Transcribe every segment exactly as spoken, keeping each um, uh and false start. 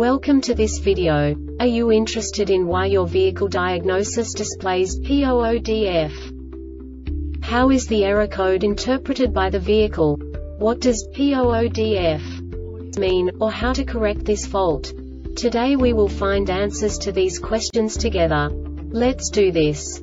Welcome to this video. Are you interested in why your vehicle diagnosis displays P zero zero D F? How is the error code interpreted by the vehicle? What does P zero zero D F mean, or how to correct this fault? Today we will find answers to these questions together. Let's do this.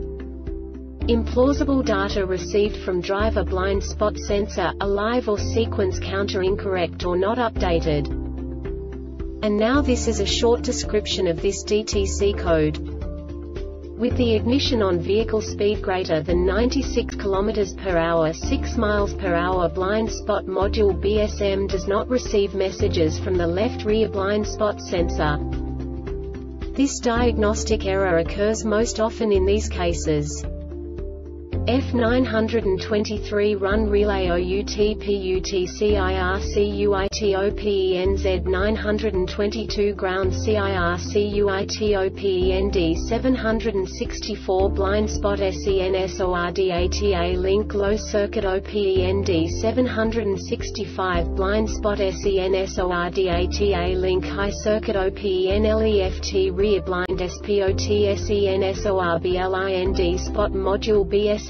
implausible data received from driver blind spot sensor, alive or sequence counter incorrect or not updated. And now this is a short description of this D T C code. With the ignition on, vehicle speed greater than ninety-six kilometers per hour, six miles per hour, blind spot module B S M does not receive messages from the left rear blind spot sensor. This diagnostic error occurs most often in these cases: F nine two three run relay O U T P U T C I R C U I T O P E N Z nine two two ground C I R C U I T O P E N D seven six four blind spot S E N S O R D A T A link low circuit O P E N D seven six five blind spot S E N S O R D A T A link high circuit O P E N L E F T rear blind S P O T S E N S O R B L I N D spot module B S